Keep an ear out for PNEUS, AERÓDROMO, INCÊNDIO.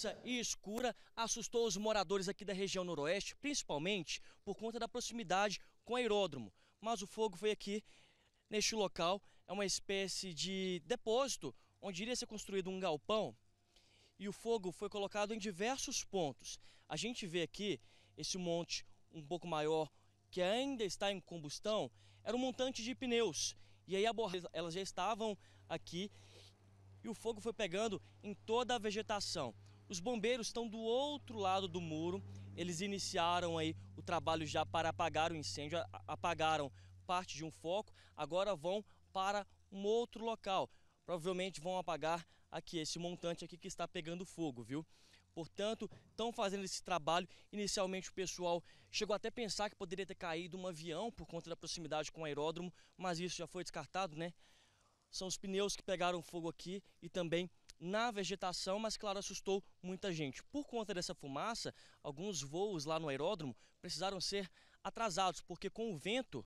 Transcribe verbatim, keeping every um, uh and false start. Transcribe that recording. densa e escura assustou os moradores aqui da região noroeste, principalmente por conta da proximidade com o aeródromo. Mas o fogo foi aqui, neste local, é uma espécie de depósito onde iria ser construído um galpão e o fogo foi colocado em diversos pontos. A gente vê aqui esse monte um pouco maior que ainda está em combustão, era um montante de pneus. E aí a borracha, elas já estavam aqui e o fogo foi pegando em toda a vegetação. Os bombeiros estão do outro lado do muro, eles iniciaram aí o trabalho já para apagar o incêndio, apagaram parte de um foco, agora vão para um outro local. Provavelmente vão apagar aqui esse montante aqui que está pegando fogo, viu? Portanto, estão fazendo esse trabalho. Inicialmente o pessoal chegou até a pensar que poderia ter caído um avião por conta da proximidade com o aeródromo, mas isso já foi descartado, né? São os pneus que pegaram fogo aqui e também na vegetação, mas claro, assustou muita gente. Por conta dessa fumaça, alguns voos lá no aeródromo precisaram ser atrasados, porque com o vento